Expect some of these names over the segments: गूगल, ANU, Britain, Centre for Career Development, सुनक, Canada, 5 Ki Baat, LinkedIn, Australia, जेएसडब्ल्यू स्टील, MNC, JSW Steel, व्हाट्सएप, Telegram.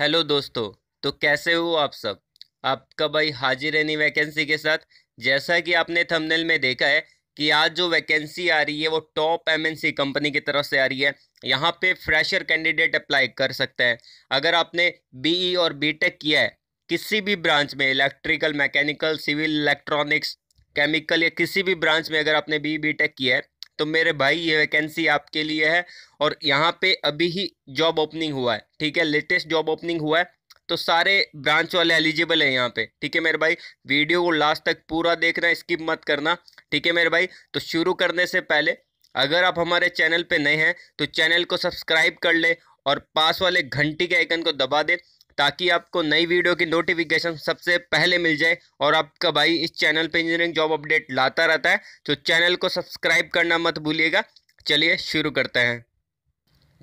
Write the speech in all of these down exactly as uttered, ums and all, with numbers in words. Hello दोस्तों, तो कैसे हो आप सब। आपका भाई हाजिर है नई वैकेंसी के साथ। जैसा कि आपने थंबनेल में देखा है कि आज जो वैकेंसी आ रही है वो टॉप एमएनसी कंपनी की तरफ से आ रही है। यहाँ पे फ्रेशर कैंडिडेट अप्लाई कर सकते हैं। अगर आपने बीई और बीटेक किया है किसी भी ब्रांच में, electrical, mechanical, civil, electronics, chemical या किसी भी ब्रांच में अगर आपने बीई बीटेक किया है तो मेरे भाई ये वैकेंसी आपके लिए है। और यहाँ पे अभी ही जॉब ओपनिंग हुआ है, ठीक है, लेटेस्ट जॉब ओपनिंग हुआ है। तो सारे ब्रांच वाले एलिजिबल हैं यहाँ पे, ठीक है मेरे भाई। वीडियो को लास्ट तक पूरा देखना, स्किप मत करना, ठीक है मेरे भाई। तो शुरू करने से पहले अगर आप हमारे चैनल पे नए हैं तो चैनल को सब्सक्राइब कर ले और पास वाले घंटी के आइकन को दबा दे ताकि आपको नई वीडियो की नोटिफिकेशन सबसे पहले मिल जाए। और आपका भाई इस चैनल पे इंजीनियरिंग जॉब अपडेट लाता रहता है, तो चैनल को सब्सक्राइब करना मत भूलिएगा। चलिए शुरू करते हैं।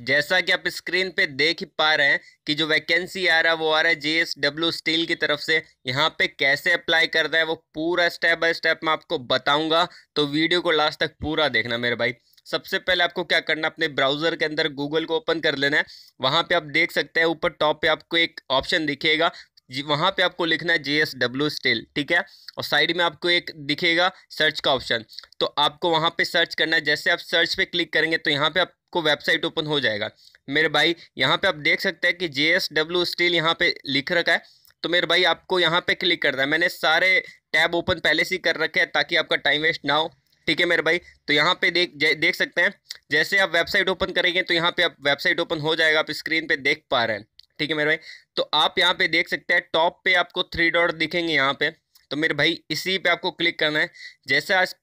जैसा कि आप स्क्रीन पे देख ही पा रहे हैं कि जो वैकेंसी आ रहा है वो आ रहा है जेएसडब्ल्यू स्टील की तरफ से। यहाँ पे कैसे अप्लाई करना है वो पूरा स्टेप बाय स्टेप मैं आपको बताऊंगा, तो वीडियो को लास्ट तक पूरा देखना मेरे भाई। सबसे पहले आपको क्या करना, अपने ब्राउजर के अंदर गूगल को ओपन कर लेना है। वहाँ पे आप देख सकते हैं ऊपर टॉप पे आपको एक ऑप्शन दिखेगा, वहाँ पे आपको लिखना है जेएसडब्ल्यू स्टील, ठीक है। और साइड में आपको एक दिखेगा सर्च का ऑप्शन, तो आपको वहाँ पे सर्च करना है। जैसे आप सर्च पे क्लिक करेंगे तो यहाँ पे आपको वेबसाइट ओपन हो जाएगा मेरे भाई। यहाँ पे आप देख सकते हैं कि जेएसडब्ल्यू स्टील यहाँ पे लिख रखा है, तो मेरे भाई आपको यहाँ पे क्लिक करना है। मैंने सारे टैब ओपन पहले से कर रखे हैं ताकि आपका टाइम वेस्ट ना हो, ठीक है मेरे भाई। तो यहाँ पे देख देख सकते हैं, जैसे आप वेबसाइट ओपन करेंगे तो यहाँ पे आप वेबसाइट ओपन हो जाएगा, आप स्क्रीन पे देख पा रहे हैं, ठीक है मेरे भाई। तो आप यहाँ पे देख सकते हैं टॉप पे आपको थ्री डॉट दिखेंगे यहाँ पे, तो मेरे भाई इसी पे आपको क्लिक करना है। जैसे आज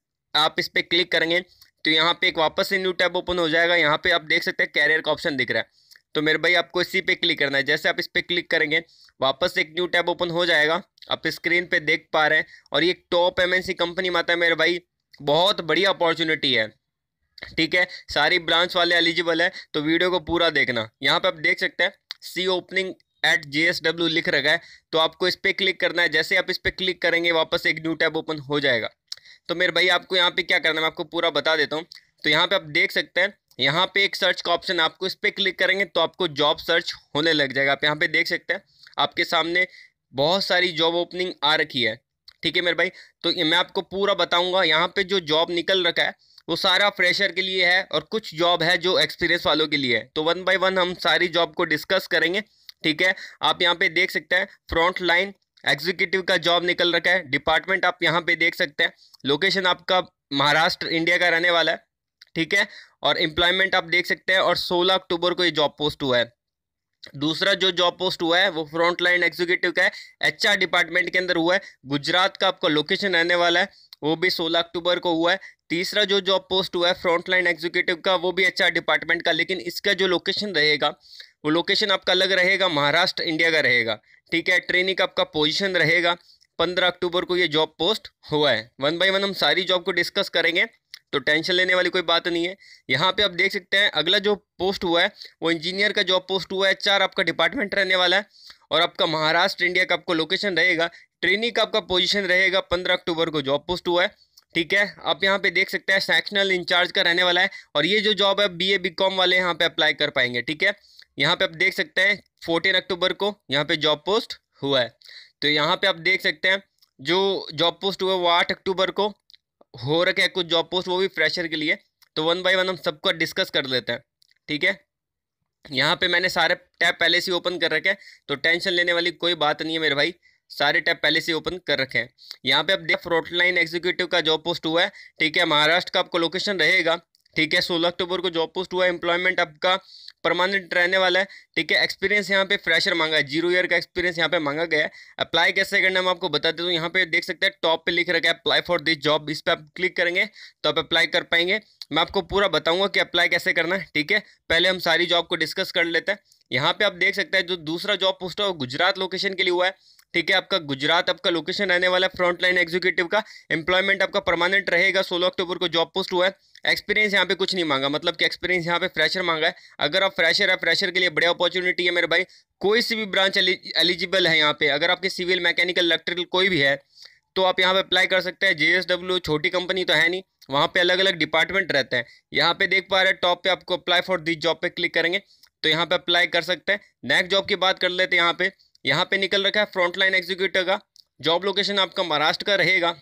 आप इस पर क्लिक करेंगे तो यहाँ पे एक वापस से न्यू टैब ओपन हो जाएगा। यहाँ पे आप देख सकते हैं कैरियर का ऑप्शन दिख रहा है, तो मेरे भाई आपको इसी पे क्लिक करना है। जैसे आप इस पर क्लिक करेंगे वापस एक न्यू टैब ओपन हो जाएगा, आप स्क्रीन पे देख पा रहे हैं। और ये टॉप एमएनसी कंपनी माता है मेरे भाई, बहुत बढ़िया अपॉर्चुनिटी है, ठीक है। सारी ब्रांच वाले एलिजिबल है, तो वीडियो को पूरा देखना। यहाँ पे आप देख सकते हैं सी ओपनिंग एट जेएसडब्ल्यू लिख रखा है, तो आपको इस पर क्लिक करना है। जैसे आप इस पर क्लिक करेंगे वापस एक न्यू टैब ओपन हो जाएगा। तो मेरे भाई आपको यहाँ पे क्या करना है मैं आपको पूरा बता देता हूँ। तो यहाँ पे आप देख सकते हैं यहाँ पे एक सर्च का ऑप्शन, आपको इस पर क्लिक करेंगे तो आपको जॉब सर्च होने लग जाएगा। आप यहाँ पे देख सकते हैं आपके सामने बहुत सारी जॉब ओपनिंग आ रखी है, ठीक है मेरे भाई। तो मैं आपको पूरा बताऊंगा। यहाँ पे जो जॉब निकल रखा है वो सारा फ्रेशर के लिए है और कुछ जॉब है जो एक्सपीरियंस वालों के लिए है। तो वन बाय वन हम सारी जॉब को डिस्कस करेंगे, ठीक है। आप यहाँ पे देख सकते हैं फ्रंट लाइन एग्जीक्यूटिव का जॉब निकल रखा है। डिपार्टमेंट आप यहाँ पे देख सकते हैं, लोकेशन आपका महाराष्ट्र इंडिया का रहने वाला है, ठीक है। और एम्प्लॉयमेंट आप देख सकते हैं, और सोलह अक्टूबर को ये जॉब पोस्ट हुआ है। दूसरा जो जॉब पोस्ट हुआ है वो फ्रंट लाइन एग्जीक्यूटिव का है, एचआर डिपार्टमेंट के अंदर हुआ है। गुजरात का आपका लोकेशन रहने वाला है, वो भी सोलह अक्टूबर को हुआ है। तीसरा जो जॉब पोस्ट हुआ है फ्रंट लाइन एग्जीक्यूटिव का, वो भी एचआर डिपार्टमेंट का, लेकिन इसका जो लोकेशन रहेगा वो लोकेशन आपका अलग रहेगा, महाराष्ट्र इंडिया का रहेगा, ठीक है। ट्रेनिंग का आपका पोजिशन रहेगा। पंद्रह अक्टूबर को ये जॉब पोस्ट हुआ है। वन बाई वन हम सारी जॉब को डिस्कस करेंगे, तो टेंशन लेने वाली कोई बात नहीं है। यहाँ पे आप देख सकते हैं अगला जो पोस्ट हुआ है वो इंजीनियर का जॉब पोस्ट हुआ है। चार आपका डिपार्टमेंट रहने वाला है और आपका महाराष्ट्र इंडिया का आपको लोकेशन रहेगा। ट्रेनिंग का आपका पोजीशन रहेगा, पंद्रह अक्टूबर को जॉब पोस्ट हुआ है, ठीक है। आप यहाँ पे देख सकते हैं सेक्शनल इंचार्ज का रहने वाला है। और ये जो जॉब है बी ए बी कॉम वाले यहाँ पे अप्लाई कर पाएंगे, ठीक है। यहाँ पे आप देख सकते हैं फोर्टीन अक्टूबर को यहाँ पे जॉब पोस्ट हुआ है। तो यहाँ पे आप देख सकते हैं जो जॉब पोस्ट हुआ है वो आठ अक्टूबर को हो रखे कुछ जॉब पोस्ट, वो भी फ्रेशर के लिए। तो वन बाय वन हम सबको डिस्कस कर लेते हैं, ठीक है। यहाँ पे मैंने सारे टैब पहले से ओपन कर रखे हैं, तो टेंशन लेने वाली कोई बात नहीं है मेरे भाई, सारे टैब पहले से ओपन कर रखे हैं। यहाँ पे आप देख फ्रंट लाइन एग्जीक्यूटिव का जॉब पोस्ट हुआ है, ठीक है। महाराष्ट्र का आपको लोकेशन रहेगा, ठीक है। सोलह अक्टूबर को जॉब पोस्ट हुआ है। एम्प्लॉयमेंट आपका परमानेंट रहने वाला है, ठीक है। एक्सपीरियंस यहाँ पे फ्रेशर मांगा है, जीरो ईयर का एक्सपीरियंस यहाँ पे मांगा गया है। अप्लाई कैसे करना है मैं आपको बता देता हूँ। यहाँ पे देख सकते हैं टॉप पे लिख रखा है अप्लाई फॉर दिस जॉब, इस पर आप क्लिक करेंगे तो आप अप्लाई कर पाएंगे। मैं आपको पूरा बताऊँगा कि अप्लाई कैसे करना है, ठीक है। पहले हम सारी जॉब को डिस्कस कर लेते हैं। यहाँ पे आप देख सकते हैं जो दूसरा जॉब पोस्ट है वो गुजरात लोकेशन के लिए हुआ है, ठीक है। आपका गुजरात आपका लोकेशन रहने वाला है फ्रंट लाइन एग्जीक्यूटिव का। एम्प्लॉयमेंट आपका परमानेंट रहेगा। सोलह अक्टूबर को जॉब पोस्ट हुआ है। एक्सपीरियंस यहाँ पे कुछ नहीं मांगा, मतलब कि एक्सपीरियंस यहाँ पे फ्रेशर मांगा है। अगर आप फ्रेशर है, फ्रेशर के लिए बढ़िया अपॉर्चुनिटी है मेरे भाई। कोई सी भी ब्रांच एलिजिबल है यहाँ पे। अगर आपके सिविल, मैकेनिकल, इलेक्ट्रिकल कोई भी है तो आप यहाँ पे अप्लाई कर सकते हैं। जेएसडब्ल्यू छोटी कंपनी तो है नहीं, वहाँ पे अलग अलग डिपार्टमेंट रहते हैं। यहाँ पे देख पा रहे हैं टॉप पे आपको अप्लाई फॉर दिस जॉब पे क्लिक करेंगे तो यहाँ पे अप्लाई कर सकते हैं। नेक्स्ट जॉब की बात कर लेते हैं, यहाँ पे यहाँ पे निकल रखा है फ्रंटलाइन एग्जीक्यूटिव का। जॉब लोकेशन आपका महाराष्ट्र का रहेगा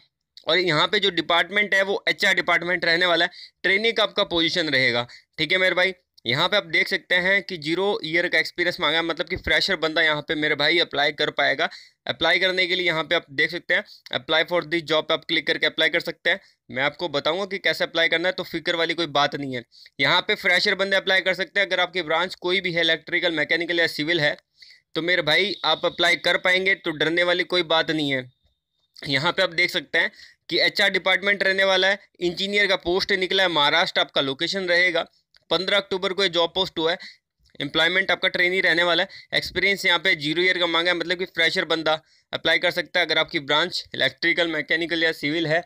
और यहाँ पे जो डिपार्टमेंट है वो एचआर डिपार्टमेंट रहने वाला है। ट्रेनिंग का आपका पोजीशन रहेगा, ठीक है मेरे भाई। यहाँ पे आप देख सकते हैं कि जीरो ईयर का एक्सपीरियंस मांगा है, मतलब कि फ्रेशर बंदा यहाँ पे मेरे भाई अप्लाई कर पाएगा। अप्लाई करने के लिए यहाँ पे आप देख सकते हैं अप्लाई फॉर दिस जॉब पे आप क्लिक करके अप्लाई कर सकते हैं। मैं आपको बताऊंगा कि कैसे अप्लाई करना है, तो फिक्र वाली कोई बात नहीं है। यहाँ पे फ्रेशर बंदे अप्लाई कर सकते हैं। अगर आपकी ब्रांच कोई भी है, इलेक्ट्रिकल, मैकेनिकल या सिविल है, तो मेरे भाई आप अप्लाई कर पाएंगे, तो डरने वाली कोई बात नहीं है। यहाँ पे आप देख सकते हैं कि एचआर डिपार्टमेंट रहने वाला है, इंजीनियर का पोस्ट निकला है, महाराष्ट्र आपका लोकेशन रहेगा। पंद्रह अक्टूबर को ये जॉब पोस्ट हुआ है। एम्प्लॉयमेंट आपका ट्रेनी रहने वाला है। एक्सपीरियंस यहाँ पे जीरो ईयर का मांगा है, मतलब कि फ्रेशर बंदा अप्लाई कर सकता है। अगर आपकी ब्रांच इलेक्ट्रिकल, मैकेनिकल या सिविल है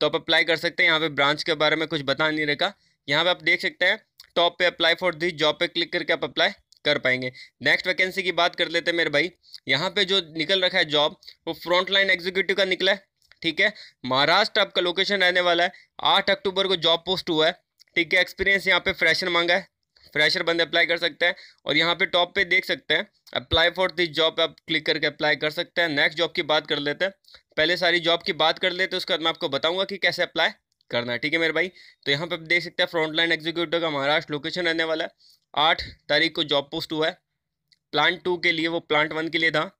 तो आप अप्लाई कर सकते हैं। यहाँ पे ब्रांच के बारे में कुछ बता नहीं रखा। यहाँ पे आप देख सकते हैं टॉप पे अप्लाई फॉर दिस जॉब पे क्लिक करके आप अप्लाई कर पाएंगे। नेक्स्ट वैकेंसी की बात कर लेते हैं मेरे भाई। यहाँ पे जो निकल रखा है जॉब वो फ्रंटलाइन एग्जीक्यूटिव का निकला है, ठीक है। महाराष्ट्र आपका लोकेशन रहने वाला है। आठ अक्टूबर को जॉब पोस्ट हुआ है, ठीक है। एक्सपीरियंस यहाँ पे फ्रेशर मांगा है, फ्रेशर बंदे अप्लाई कर सकते हैं। और यहाँ पे टॉप पे देख सकते हैं अप्लाई फॉर दिस जॉब आप क्लिक करके अप्लाई कर सकते हैं। नेक्स्ट जॉब की बात कर लेते हैं, पहले सारी जॉब की बात कर लेते हैं, उसके बाद मैं आपको बताऊंगा कि कैसे अप्लाई करना है, ठीक है मेरे भाई। तो यहाँ पे आप देख सकते हैं फ्रंटलाइन एग्जीक्यूटिव का महाराष्ट्र लोकेशन रहने वाला है। आठ तारीख को जॉब पोस्ट हुआ है, प्लांट टू के लिए, वो प्लांट वन के लिए था।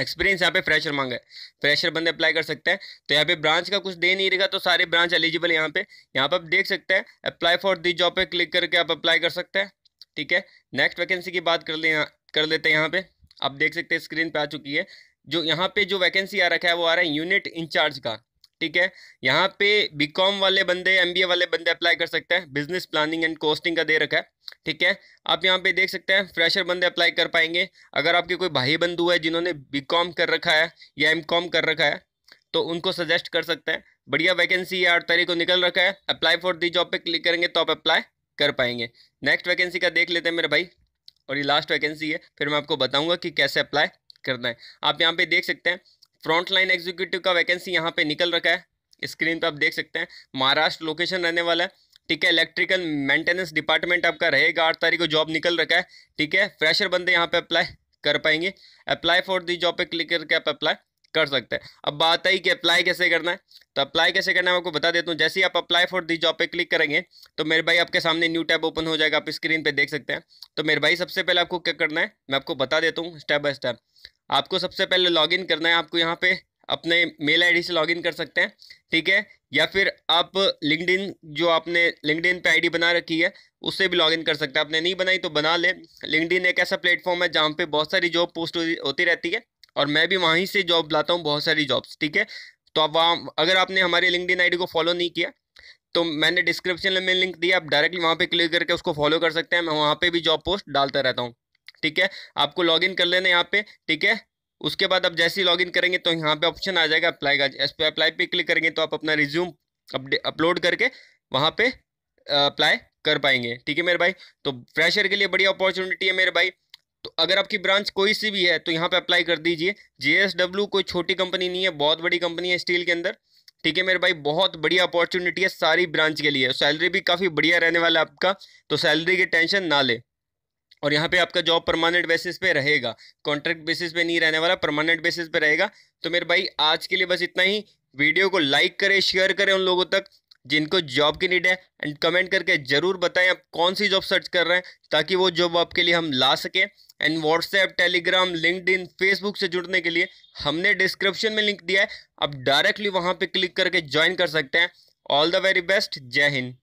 एक्सपीरियंस यहाँ पे फ्रेशर मांगा है, फ्रेशर बंदे अप्लाई कर सकते हैं। तो यहाँ पे ब्रांच का कुछ दे नहीं रहेगा, तो सारे ब्रांच एलिजिबल है। यहाँ पे यहाँ पे आप देख सकते हैं अप्लाई फॉर दिस जॉब पे क्लिक करके आप अप्लाई कर सकते हैं, ठीक है। नेक्स्ट वैकेंसी की बात कर ले कर लेते हैं। यहाँ पे आप देख सकते हैं स्क्रीन पे आ चुकी है। जो यहाँ पे जो वैकेंसी आ रखा है वो आ रहा है यूनिट इंचार्ज का, ठीक है। यहाँ पे बी कॉम वाले बंदे, एम बी ए वाले बंदे अप्लाई कर सकते हैं। बिजनेस प्लानिंग एंड कॉस्टिंग का दे रखा है, ठीक है। आप यहाँ पे देख सकते हैं फ्रेशर बंदे अप्लाई कर पाएंगे। अगर आपके कोई भाई बंधु है जिन्होंने बी कॉम कर रखा है या एम कॉम कर रखा है तो उनको सजेस्ट कर सकते हैं। बढ़िया वैकेंसी आठ तारीख को निकल रखा है। अप्लाई फॉर दी जॉब पे क्लिक करेंगे तो आप अप्लाई कर पाएंगे। नेक्स्ट वैकेंसी का देख लेते हैं मेरे भाई, और ये लास्ट वैकेंसी है, फिर मैं आपको बताऊँगा कि कैसे अप्लाई करना है। आप यहाँ पे देख सकते हैं फ्रंटलाइन एग्जीक्यूटिव का वैकेंसी यहाँ पे निकल रखा है। स्क्रीन पे आप देख सकते हैं महाराष्ट्र लोकेशन रहने वाला है, ठीक है। इलेक्ट्रिकल मेंटेनेंस डिपार्टमेंट आपका रहेगा। आठ तारीख को जॉब निकल रखा है, ठीक है। फ्रेशर बंदे यहाँ पे अप्लाई कर पाएंगे। अप्लाई फॉर दी जॉब पे क्लिक करके आप अप्लाई कर सकते हैं। अब बात आई कि अप्लाई कैसे करना है, तो अप्लाई कैसे करना है मैं आपको बता देता हूँ। जैसे ही आप अप्लाई फॉर दी जॉब पे क्लिक करेंगे तो मेरे भाई आपके सामने न्यू टैब ओपन हो जाएगा, आप स्क्रीन पे देख सकते हैं। तो मेरे भाई सबसे पहले आपको क्या करना है मैं आपको बता देता हूँ स्टेप बाय स्टेप। आपको सबसे पहले लॉगिन करना है, आपको यहाँ पे अपने मेल आईडी से लॉगिन कर सकते हैं, ठीक है। या फिर आप लिंक्डइन, जो आपने लिंक्डइन पे आईडी बना रखी है उससे भी लॉगिन कर सकते हैं। आपने नहीं बनाई तो बना ले। लिंक्डइन एक ऐसा प्लेटफॉर्म है जहाँ पे बहुत सारी जॉब पोस्ट होती रहती है और मैं भी वहीं से जॉब लाता हूँ, बहुत सारी जॉब्स, ठीक है। तो आप वहाँ, अगर आपने हमारे लिंक्डइन आईडी को फॉलो नहीं किया तो मैंने डिस्क्रिप्शन में लिंक दिया, आप डायरेक्टली वहाँ पे क्लिक करके उसको फॉलो कर सकते हैं। मैं वहाँ पे भी जॉब पोस्ट डालता रहता हूँ, ठीक है। आपको लॉगिन कर लेना यहाँ पे, ठीक है। उसके बाद आप जैसे ही लॉगिन करेंगे तो यहाँ पे ऑप्शन आ जाएगा अप्लाई का। इस पर अप्लाई पे क्लिक करेंगे तो आप अपना रिज्यूम अपलोड करके वहाँ पे अप्लाई कर पाएंगे, ठीक है मेरे भाई। तो फ्रेशर के लिए बढ़िया अपॉर्चुनिटी है मेरे भाई। तो अगर आपकी ब्रांच कोई सी भी है तो यहाँ पे अप्लाई कर दीजिए। जे एस डब्ल्यू कोई छोटी कंपनी नहीं है, बहुत बड़ी कंपनी है स्टील के अंदर, ठीक है मेरे भाई। बहुत बढ़िया अपॉर्चुनिटी है सारी ब्रांच के लिए। सैलरी भी काफ़ी बढ़िया रहने वाला है आपका, तो सैलरी की टेंशन ना ले। और यहाँ पे आपका जॉब परमानेंट बेसिस पे रहेगा, कॉन्ट्रैक्ट बेसिस पे नहीं रहने वाला, परमानेंट बेसिस पे रहेगा। तो मेरे भाई आज के लिए बस इतना ही। वीडियो को लाइक करें, शेयर करें उन लोगों तक जिनको जॉब की नीड है, एंड कमेंट करके ज़रूर बताएं आप कौन सी जॉब सर्च कर रहे हैं ताकि वो जॉब आपके लिए हम ला सकें। And व्हाट्सएप, Telegram, LinkedIn, Facebook से जुड़ने के लिए हमने डिस्क्रिप्शन में लिंक दिया है, आप डायरेक्टली वहाँ पर क्लिक करके ज्वाइन कर सकते हैं। ऑल द वेरी बेस्ट, जय हिंद।